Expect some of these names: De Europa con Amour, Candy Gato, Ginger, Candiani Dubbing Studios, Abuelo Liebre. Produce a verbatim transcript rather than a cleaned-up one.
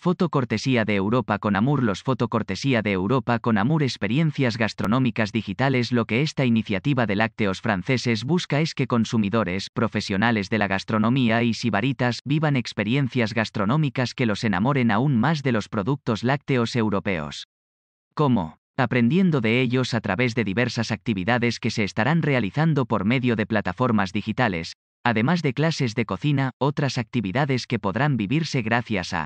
Foto cortesía de Europa con Amour. Los foto cortesía de Europa con Amour, experiencias gastronómicas digitales. Lo que esta iniciativa de lácteos franceses busca es que consumidores, profesionales de la gastronomía y sibaritas vivan experiencias gastronómicas que los enamoren aún más de los productos lácteos europeos. ¿Cómo? Aprendiendo de ellos a través de diversas actividades que se estarán realizando por medio de plataformas digitales, además de clases de cocina, otras actividades que podrán vivirse gracias a